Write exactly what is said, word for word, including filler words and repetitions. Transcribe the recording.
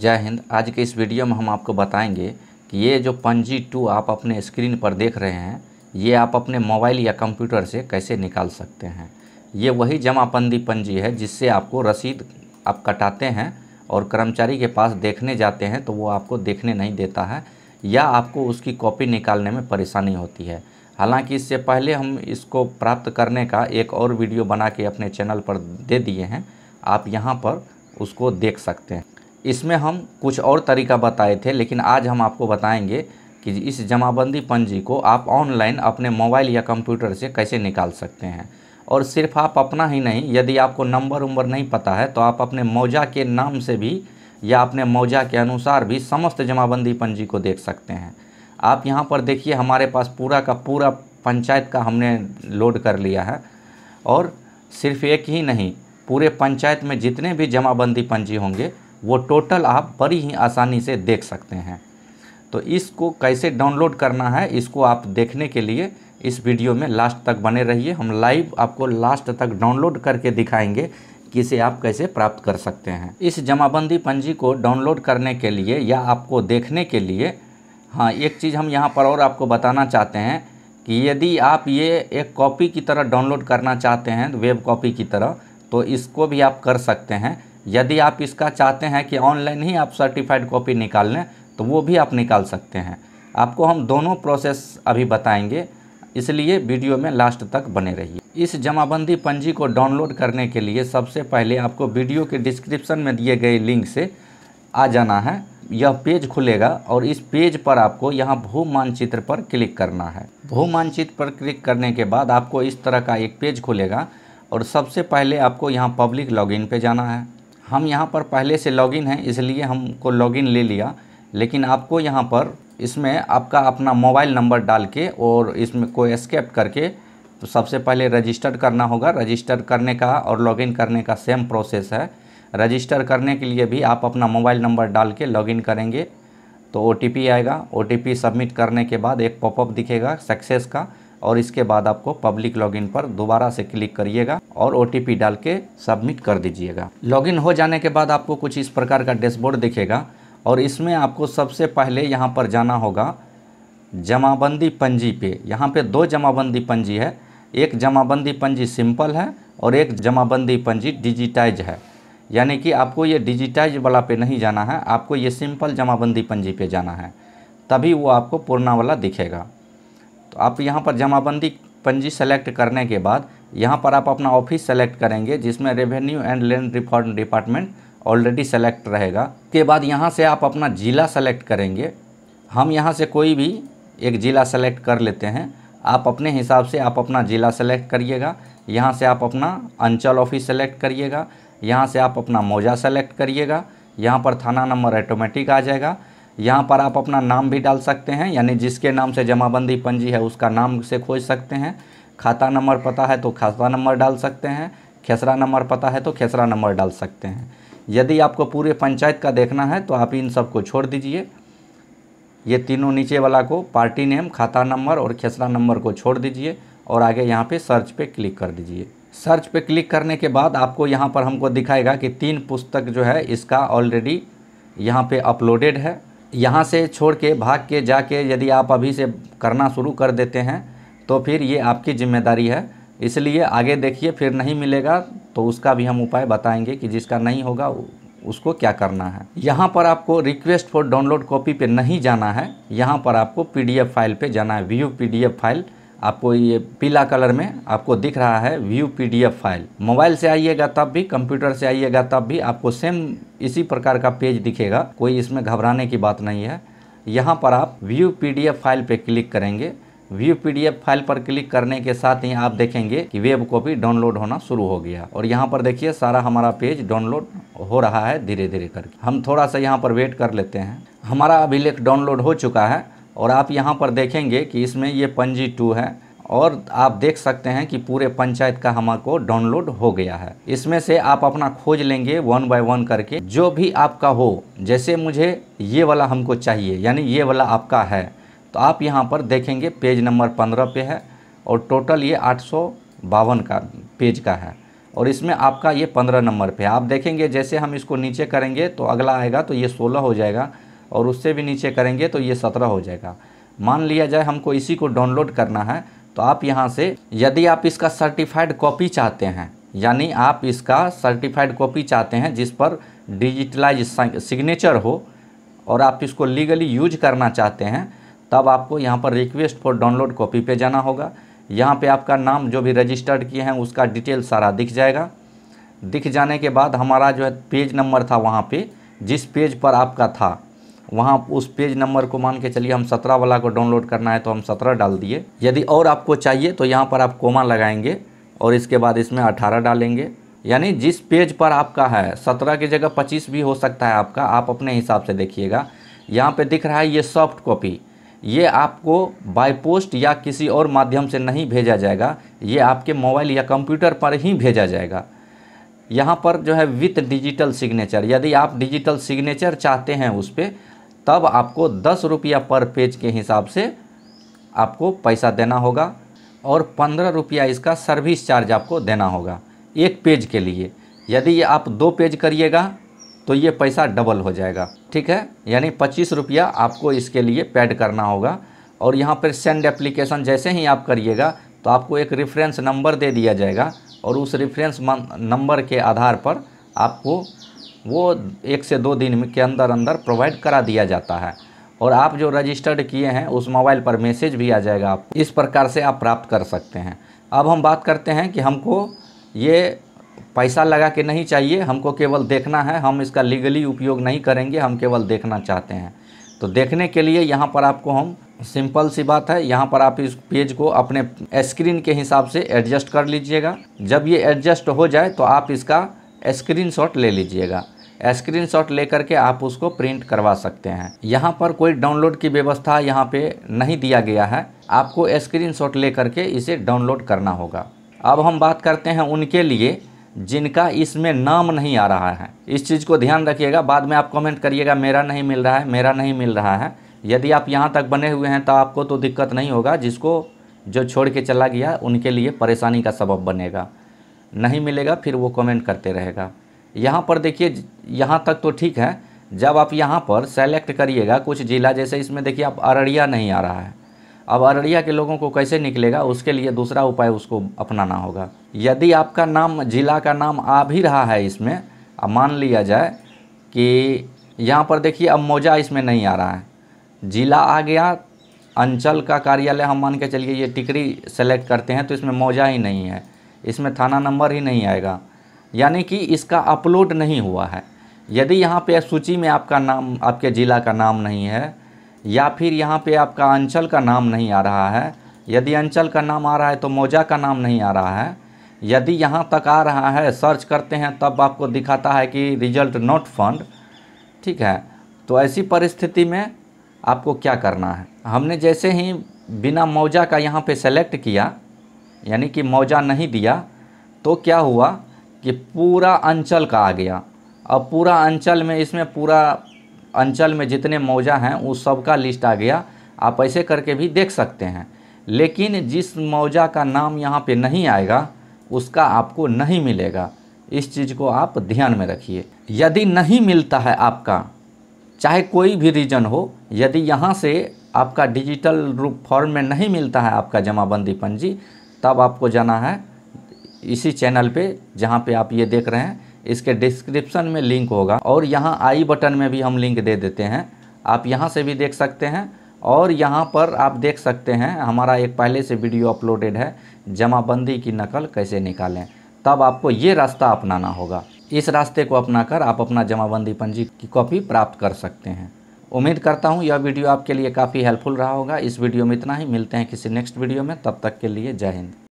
जय हिंद। आज के इस वीडियो में हम आपको बताएंगे कि ये जो पंजी टू आप अपने स्क्रीन पर देख रहे हैं, ये आप अपने मोबाइल या कंप्यूटर से कैसे निकाल सकते हैं। ये वही जमाबंदी पंजी है जिससे आपको रसीद आप कटाते हैं और कर्मचारी के पास देखने जाते हैं तो वो आपको देखने नहीं देता है या आपको उसकी कॉपी निकालने में परेशानी होती है। हालांकि इससे पहले हम इसको प्राप्त करने का एक और वीडियो बना के अपने चैनल पर दे दिए हैं, आप यहाँ पर उसको देख सकते हैं। इसमें हम कुछ और तरीका बताए थे, लेकिन आज हम आपको बताएंगे कि इस जमाबंदी पंजी को आप ऑनलाइन अपने मोबाइल या कंप्यूटर से कैसे निकाल सकते हैं। और सिर्फ आप अपना ही नहीं, यदि आपको नंबर उम्बर नहीं पता है तो आप अपने मौजा के नाम से भी या अपने मौजा के अनुसार भी समस्त जमाबंदी पंजी को देख सकते हैं। आप यहाँ पर देखिए, हमारे पास पूरा का पूरा पंचायत का हमने लोड कर लिया है और सिर्फ एक ही नहीं, पूरे पंचायत में जितने भी जमाबंदी पंजी होंगे वो टोटल आप बड़ी ही आसानी से देख सकते हैं। तो इसको कैसे डाउनलोड करना है, इसको आप देखने के लिए इस वीडियो में लास्ट तक बने रहिए। हम लाइव आपको लास्ट तक डाउनलोड करके दिखाएंगे कि इसे आप कैसे प्राप्त कर सकते हैं। इस जमाबंदी पंजी को डाउनलोड करने के लिए या आपको देखने के लिए, हाँ, एक चीज़ हम यहाँ पर और आपको बताना चाहते हैं कि यदि आप ये एक कॉपी की तरह डाउनलोड करना चाहते हैं, वेब कॉपी की तरह, तो इसको भी आप कर सकते हैं। यदि आप इसका चाहते हैं कि ऑनलाइन ही आप सर्टिफाइड कॉपी निकाल लें तो वो भी आप निकाल सकते हैं। आपको हम दोनों प्रोसेस अभी बताएंगे, इसलिए वीडियो में लास्ट तक बने रहिए। इस जमाबंदी पंजी को डाउनलोड करने के लिए सबसे पहले आपको वीडियो के डिस्क्रिप्शन में दिए गए लिंक से आ जाना है। यह पेज खुलेगा और इस पेज पर आपको यहाँ भू मानचित्र पर क्लिक करना है। भू मानचित्र पर क्लिक करने के बाद आपको इस तरह का एक पेज खुलेगा और सबसे पहले आपको यहाँ पब्लिक लॉगिन पे जाना है। हम यहाँ पर पहले से लॉगिन हैं इसलिए हमको लॉगिन ले लिया, लेकिन आपको यहाँ पर इसमें आपका अपना मोबाइल नंबर डाल के और इसमें को एस्केप करके तो सबसे पहले रजिस्टर करना होगा। रजिस्टर करने का और लॉगिन करने का सेम प्रोसेस है। रजिस्टर करने के लिए भी आप अपना मोबाइल नंबर डाल के लॉगिन करेंगे तो ओ टी पी आएगा। ओ टी पी सबमिट करने के बाद एक पॉपअप दिखेगा सक्सेस का, और इसके बाद आपको पब्लिक लॉगिन पर दोबारा से क्लिक करिएगा और ओटीपी डाल के सबमिट कर दीजिएगा। लॉगिन हो जाने के बाद आपको कुछ इस प्रकार का डैशबोर्ड दिखेगा और इसमें आपको सबसे पहले यहाँ पर जाना होगा जमाबंदी पंजी पे। यहाँ पे दो जमाबंदी पंजी है, एक जमाबंदी पंजी सिंपल है और एक जमाबंदी पंजी डिजिटाइज है। यानी कि आपको ये डिजिटाइज वाला पे नहीं जाना है, आपको ये सिंपल जमाबंदी पंजी पे जाना है, तभी वो आपको पुराना वाला दिखेगा। तो आप यहाँ पर जमाबंदी पंजी सेलेक्ट करने के बाद यहाँ पर आप अपना ऑफिस सेलेक्ट करेंगे, जिसमें revenue and land reform department already select रहेगा। के बाद यहाँ से आप अपना ज़िला सेलेक्ट करेंगे। हम यहाँ से कोई भी एक ज़िला सेलेक्ट कर लेते हैं, आप अपने हिसाब से आप अपना ज़िला सेलेक्ट करिएगा। यहाँ से आप अपना अंचल ऑफिस सेलेक्ट करिएगा, यहाँ से आप अपना मौजा सेलेक्ट करिएगा। यहाँ पर थाना नंबर ऑटोमेटिक आ जाएगा। यहाँ पर आप अपना नाम भी डाल सकते हैं, यानी जिसके नाम से जमाबंदी पंजी है उसका नाम से खोज सकते हैं। खाता नंबर पता है तो खाता नंबर डाल सकते हैं, खेसरा नंबर पता है तो खेसरा नंबर डाल सकते हैं। यदि आपको पूरे पंचायत का देखना है तो आप इन सब को छोड़ दीजिए, ये तीनों नीचे वाला को, पार्टी नेम, खाता नंबर और खेसरा नंबर को छोड़ दीजिए और आगे यहाँ पर सर्च पर क्लिक कर दीजिए। सर्च पर क्लिक करने के बाद आपको यहाँ पर हमको दिखाएगा कि तीन पुस्तक जो है इसका ऑलरेडी यहाँ पर अपलोडेड है। यहाँ से छोड़ के भाग के जाके यदि आप अभी से करना शुरू कर देते हैं तो फिर ये आपकी जिम्मेदारी है, इसलिए आगे देखिए, फिर नहीं मिलेगा तो उसका भी हम उपाय बताएंगे कि जिसका नहीं होगा उसको क्या करना है। यहाँ पर आपको रिक्वेस्ट फॉर डाउनलोड कॉपी पे नहीं जाना है, यहाँ पर आपको पीडीएफ फाइल पे जाना है। व्यू पीडीएफ फाइल, आपको ये पीला कलर में आपको दिख रहा है व्यू पीडीएफ फाइल। मोबाइल से आइएगा तब भी, कंप्यूटर से आइएगा तब भी, आपको सेम इसी प्रकार का पेज दिखेगा, कोई इसमें घबराने की बात नहीं है। यहाँ पर आप व्यू पीडीएफ फाइल पे क्लिक करेंगे। व्यू पीडीएफ फाइल पर क्लिक करने के साथ ही आप देखेंगे कि वेब कॉपी डाउनलोड होना शुरू हो गया और यहाँ पर देखिए सारा हमारा पेज डाउनलोड हो रहा है धीरे धीरे करके। हम थोड़ा सा यहाँ पर वेट कर लेते हैं। हमारा अभिलेख डाउनलोड हो चुका है और आप यहाँ पर देखेंगे कि इसमें ये पंजी टू है और आप देख सकते हैं कि पूरे पंचायत का हमको डाउनलोड हो गया है। इसमें से आप अपना खोज लेंगे वन बाय वन करके, जो भी आपका हो। जैसे मुझे ये वाला हमको चाहिए, यानी ये वाला आपका है, तो आप यहाँ पर देखेंगे पेज नंबर पंद्रह पे है और टोटल ये आठ सौ बावन का पेज का है। और इसमें आपका ये पंद्रह नंबर पे आप देखेंगे जैसे हम इसको नीचे करेंगे तो अगला आएगा तो ये सोलह हो जाएगा और उससे भी नीचे करेंगे तो ये सत्रह हो जाएगा। मान लिया जाए हमको इसी को डाउनलोड करना है तो आप यहाँ से, यदि आप इसका सर्टिफाइड कॉपी चाहते हैं, यानी आप इसका सर्टिफाइड कॉपी चाहते हैं जिस पर डिजिटलाइज सिग्नेचर हो और आप इसको लीगली यूज करना चाहते हैं, तब आपको यहाँ पर रिक्वेस्ट फॉर डाउनलोड कॉपी पे जाना होगा। यहाँ पे आपका नाम जो भी रजिस्टर्ड किए हैं उसका डिटेल सारा दिख जाएगा। दिख जाने के बाद हमारा जो है पेज नंबर था, वहाँ पे जिस पेज पर आपका था वहाँ उस पेज नंबर को मान के चलिए हम सत्रह वाला को डाउनलोड करना है तो हम सत्रह डाल दिए। यदि और आपको चाहिए तो यहाँ पर आप कोमा लगाएंगे और इसके बाद इसमें अठारह डालेंगे, यानी जिस पेज पर आपका है सत्रह की जगह पच्चीस भी हो सकता है आपका, आप अपने हिसाब से देखिएगा। यहाँ पे दिख रहा है ये सॉफ्ट कॉपी, ये आपको बाय पोस्ट या किसी और माध्यम से नहीं भेजा जाएगा, ये आपके मोबाइल या कंप्यूटर पर ही भेजा जाएगा। यहाँ पर जो है विथ डिजिटल सिग्नेचर, यदि आप डिजिटल सिग्नेचर चाहते हैं उस पर, तब आपको दस रुपया पर पेज के हिसाब से आपको पैसा देना होगा और पंद्रह रुपया इसका सर्विस चार्ज आपको देना होगा एक पेज के लिए। यदि ये आप दो पेज करिएगा तो ये पैसा डबल हो जाएगा, ठीक है, यानी पच्चीस रुपया आपको इसके लिए पेड करना होगा। और यहाँ पर सेंड एप्लीकेशन जैसे ही आप करिएगा तो आपको एक रेफरेंस नंबर दे दिया जाएगा और उस रेफरेंस नंबर के आधार पर आपको वो एक से दो दिन के अंदर अंदर प्रोवाइड करा दिया जाता है और आप जो रजिस्टर्ड किए हैं उस मोबाइल पर मैसेज भी आ जाएगा। आप इस प्रकार से आप प्राप्त कर सकते हैं। अब हम बात करते हैं कि हमको ये पैसा लगा के नहीं चाहिए, हमको केवल देखना है, हम इसका लीगली उपयोग नहीं करेंगे, हम केवल देखना चाहते हैं। तो देखने के लिए यहाँ पर आपको हम, सिंपल सी बात है, यहाँ पर आप इस पेज को अपने स्क्रीन के हिसाब से एडजस्ट कर लीजिएगा। जब ये एडजस्ट हो जाए तो आप इसका स्क्रीनशॉट ले लीजिएगा। स्क्रीनशॉट लेकर के आप उसको प्रिंट करवा सकते हैं। यहाँ पर कोई डाउनलोड की व्यवस्था यहाँ पे नहीं दिया गया है, आपको स्क्रीनशॉट लेकर के इसे डाउनलोड करना होगा। अब हम बात करते हैं उनके लिए जिनका इसमें नाम नहीं आ रहा है। इस चीज़ को ध्यान रखिएगा, बाद में आप कमेंट करिएगा मेरा नहीं मिल रहा है, मेरा नहीं मिल रहा है। यदि आप यहाँ तक बने हुए हैं तो आपको तो दिक्कत नहीं होगा, जिसको जो छोड़ के चला गया उनके लिए परेशानी का सबब बनेगा, नहीं मिलेगा फिर वो कमेंट करते रहेगा। यहाँ पर देखिए, यहाँ तक तो ठीक है, जब आप यहाँ पर सेलेक्ट करिएगा कुछ ज़िला, जैसे इसमें देखिए आप अररिया नहीं आ रहा है। अब अररिया के लोगों को कैसे निकलेगा, उसके लिए दूसरा उपाय उसको अपनाना होगा। यदि आपका नाम, ज़िला का नाम आ भी रहा है इसमें, अब मान लिया जाए कि यहाँ पर देखिए अब मौजा इसमें नहीं आ रहा है, ज़िला आ गया, अंचल का कार्यालय हम मान के चलिए ये टिकरी सेलेक्ट करते हैं तो इसमें मौजा ही नहीं है, इसमें थाना नंबर ही नहीं आएगा, यानी कि इसका अपलोड नहीं हुआ है। यदि यहाँ पे सूची में आपका नाम, आपके ज़िला का नाम नहीं है, या फिर यहाँ पे आपका अंचल का नाम नहीं आ रहा है, यदि अंचल का नाम आ रहा है तो मौजा का नाम नहीं आ रहा है, यदि यहाँ तक आ रहा है, सर्च करते हैं तब आपको दिखाता है कि रिजल्ट नॉट फाउंड, ठीक है। तो ऐसी परिस्थिति में आपको क्या करना है, हमने जैसे ही बिना मौजा का यहाँ पर सेलेक्ट किया, यानी कि मौजा नहीं दिया, तो क्या हुआ कि पूरा अंचल का आ गया। अब पूरा अंचल में, इसमें पूरा अंचल में जितने मौजा हैं उस सब का लिस्ट आ गया, आप ऐसे करके भी देख सकते हैं। लेकिन जिस मौजा का नाम यहाँ पे नहीं आएगा उसका आपको नहीं मिलेगा, इस चीज़ को आप ध्यान में रखिए। यदि नहीं मिलता है आपका, चाहे कोई भी रीजन हो, यदि यहाँ से आपका डिजिटल रूप फॉर्म में नहीं मिलता है आपका जमाबंदी पंजी, तब आपको जाना है इसी चैनल पे जहाँ पे आप ये देख रहे हैं, इसके डिस्क्रिप्शन में लिंक होगा और यहाँ आई बटन में भी हम लिंक दे देते हैं, आप यहाँ से भी देख सकते हैं। और यहाँ पर आप देख सकते हैं हमारा एक पहले से वीडियो अपलोडेड है, जमाबंदी की नकल कैसे निकालें। तब आपको ये रास्ता अपनाना होगा, इस रास्ते को अपनाकर आप अपना जमाबंदी पंजी की कॉपी प्राप्त कर सकते हैं। उम्मीद करता हूँ यह वीडियो आपके लिए काफ़ी हेल्पफुल रहा होगा। इस वीडियो में इतना ही, मिलते हैं किसी नेक्स्ट वीडियो में, तब तक के लिए जय हिंद।